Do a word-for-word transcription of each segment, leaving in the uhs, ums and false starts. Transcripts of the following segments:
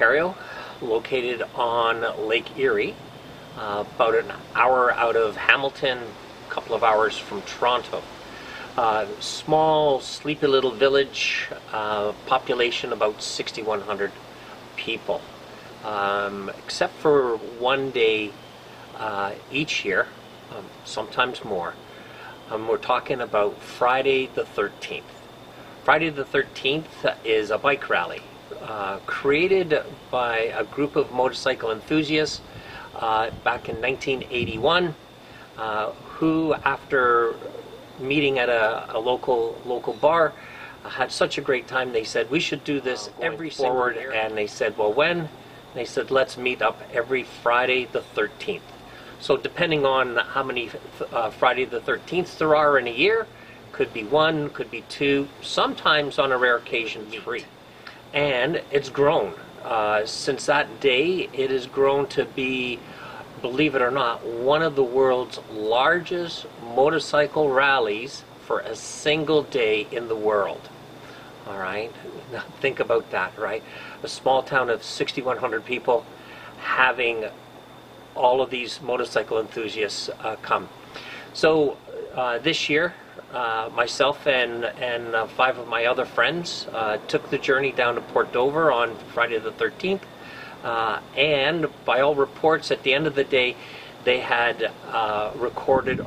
Ontario, located on Lake Erie, uh, about an hour out of Hamilton, a couple of hours from Toronto. Uh, small, sleepy little village, uh, population about sixty-one hundred people. Um, except for one day uh, each year, um, sometimes more, um, we're talking about Friday the thirteenth. Friday the thirteenth is a bike rally uh, created by a group of motorcycle enthusiasts uh, back in nineteen eighty-one, uh, who, after meeting at a, a local local bar, uh, had such a great time. They said, we should do this uh, every forward year. And they said, well, when? And they said, let's meet up every Friday the thirteenth. So depending on how many uh, Friday the thirteenths there are in a year, could be one, could be two, sometimes on a rare occasion three. And it's grown. Uh, since that day, it has grown to be, believe it or not, one of the world's largest motorcycle rallies for a single day in the world. All right, think about that, right? A small town of sixty-one hundred people having all of these motorcycle enthusiasts uh, come. So uh, this year, uh, myself and, and uh, five of my other friends uh, took the journey down to Port Dover on Friday the thirteenth. Uh, and by all reports, at the end of the day, they had uh, recorded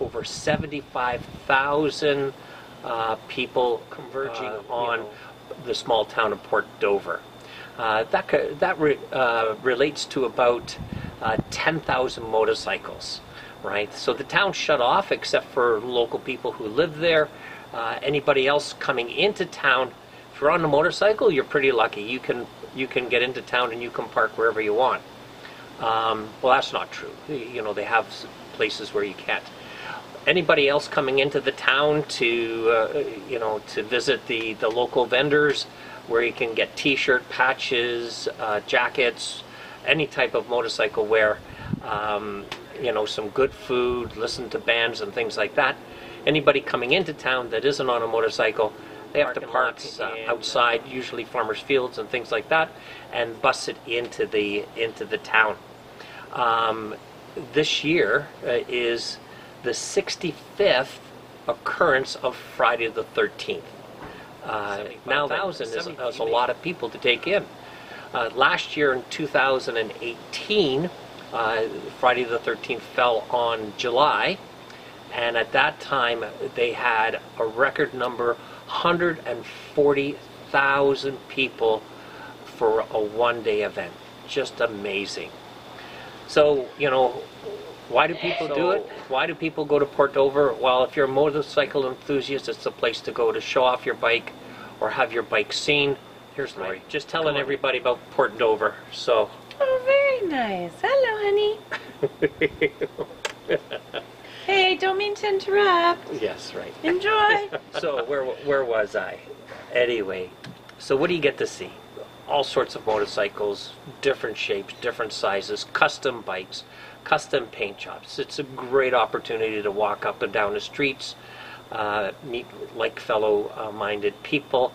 over seventy-five thousand uh, people converging uh, on know. the small town of Port Dover. Uh, that that re uh, relates to about uh, ten thousand motorcycles, right? So the town shut off except for local people who live there. Uh, anybody else coming into town, if you're on a motorcycle, you're pretty lucky. You can you can get into town and you can park wherever you want. Um, well, that's not true. You know, they have places where you can't. Anybody else coming into the town to uh, you know, to visit the the local vendors, where you can get t-shirt patches, uh, jackets, any type of motorcycle wear, um, you know, some good food, listen to bands and things like that. Anybody coming into town that isn't on a motorcycle, they have to park uh, outside, usually farmers' fields and things like that, and bus it into the into the town. Um, this year uh, is the sixty-fifth occurrence of Friday the thirteenth. Uh, now, thousand is, is a lot of people to take in. Uh, last year in two thousand eighteen, uh, Friday the thirteenth fell on July, and at that time they had a record number. one hundred forty thousand people for a one-day event. Just amazing. So, you know, why do people so, do it? Why do people go to Port Dover? Well, if you're a motorcycle enthusiast, it's the place to go to show off your bike or have your bike seen. Here's Lori, right. just telling everybody about Port Dover. So. Oh, very nice. Hello, honey. Hey, don't mean to interrupt. Yes, right. Enjoy. So where where was I? Anyway, so what do you get to see? All sorts of motorcycles, different shapes, different sizes, custom bikes, custom paint jobs. It's a great opportunity to walk up and down the streets, uh, meet like fellow-minded uh, people,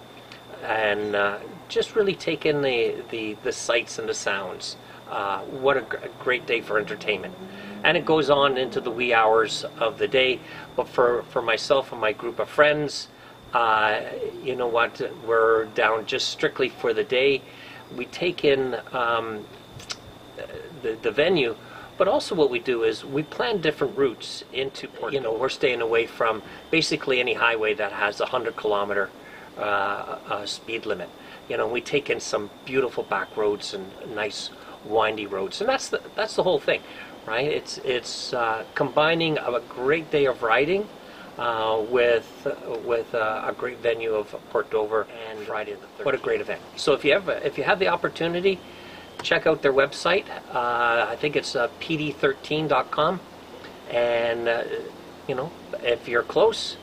and uh, just really take in the, the, the sights and the sounds. Uh, what a, gr a great day for entertainment. And it goes on into the wee hours of the day. But for, for myself and my group of friends, uh, you know what, we're down just strictly for the day. We take in um, the, the venue, but also what we do is we plan different routes into Port. You know, we're staying away from basically any highway that has a one hundred kilometer uh, uh, speed limit. You know, we take in some beautiful back roads and nice windy roads. And that's the, that's the whole thing. Right, it's it's uh, combining a great day of riding uh, with uh, with uh, a great venue of Port Dover and Friday the thirteenth. What a great event! So if you ever if you have the opportunity, check out their website. Uh, I think it's uh, p d thirteen dot com, and uh, you know, if you're close,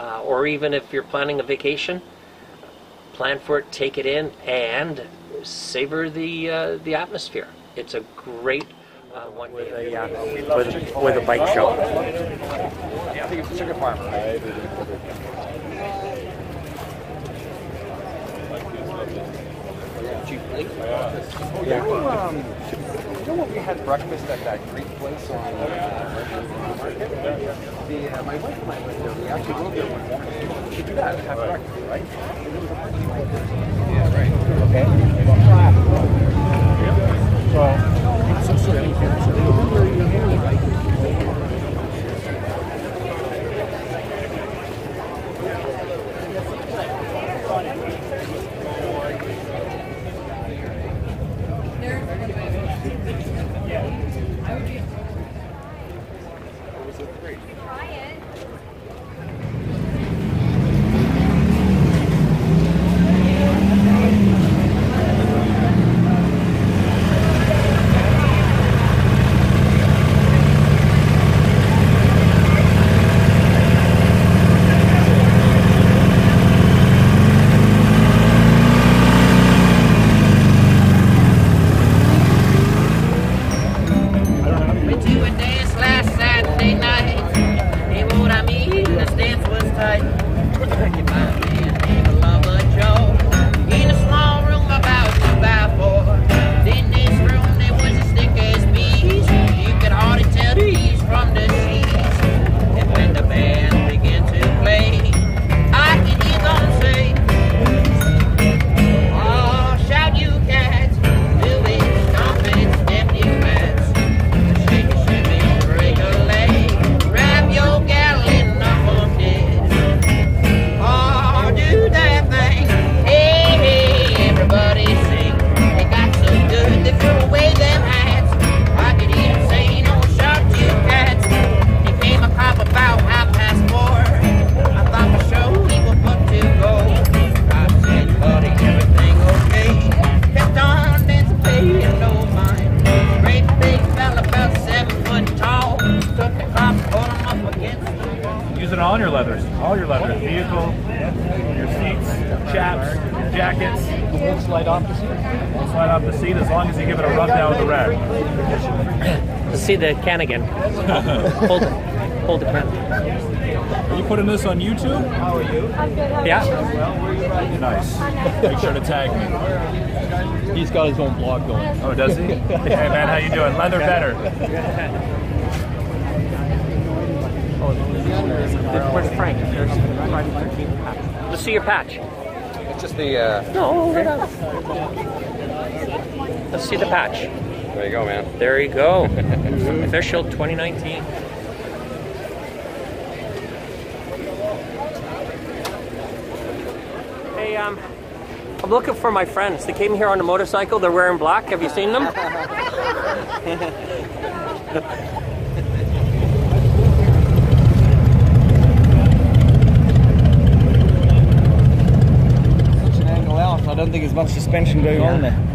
uh, or even if you're planning a vacation, plan for it, take it in, and savor the uh, the atmosphere. It's a great. Uh, one with, a, uh, with, with a bike show. Yeah, I think it's sugar farm. cheaply. Yeah. Yeah. You, um, you know when we had breakfast at that Greek place on uh, Market? The, uh, my wife and I went there. We actually go there one morning. We should do that. Have breakfast, right? Yeah, right. Okay. Yeah. So, so, so, so, so, so, the can again. hold it. Hold the can. Are you putting this on YouTube? How are you? I'm good. How are yeah. You? Nice. Make sure to tag me. He's got his own blog going. Oh, does he? Hey man, how you doing? Leather better. Where's Frank? Let's see your patch. It's just the. Uh... No. Let's, Let's see the patch. There you go, man. There you go. Official twenty nineteen. Hey, um, I'm looking for my friends. They came here on a motorcycle. They're wearing black. Have you seen them? Such an angle out. I don't think there's much suspension going yeah. on there.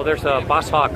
Oh, there's a Boss Hoss.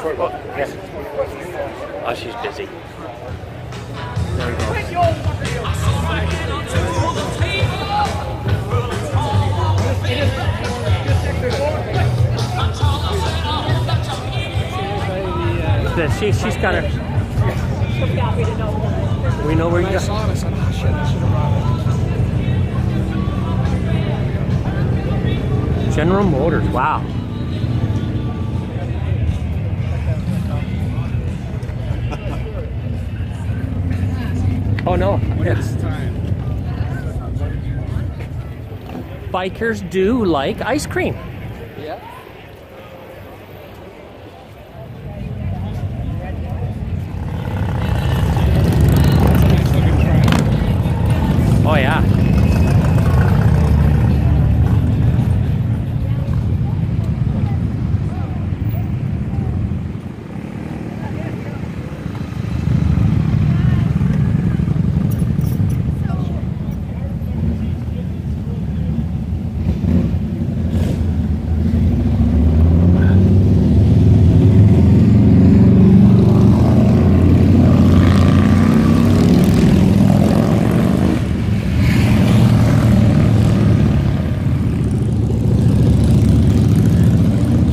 Sorry, what? Yes. Oh, she's busy. There we go. There, she, she's kind of... We know where you go. I said, ah, shit, I should have brought it. General Motors, wow. Oh no, it's time. Bikers do like ice cream. Yeah. Oh yeah.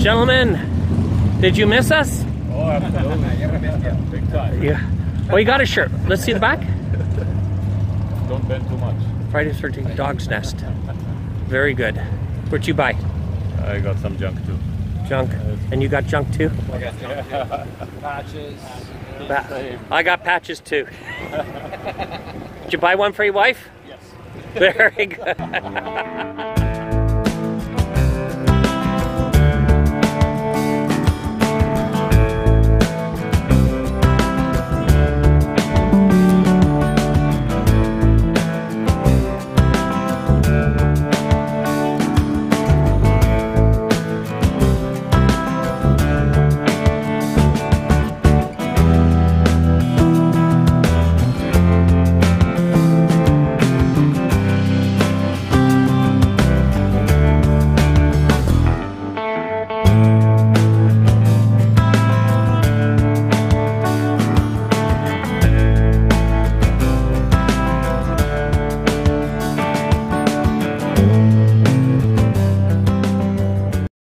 Gentlemen, did you miss us? Oh, absolutely. Big time. Yeah. Oh, you got a shirt. Let's see the back. Don't bend too much. Friday the thirteenth, Dog's Nest. Very good. What'd you buy? I got some junk too. Junk? And you got junk too? I got junk too. Patches. Pa I got patches too. Did you buy one for your wife? Yes. Very good.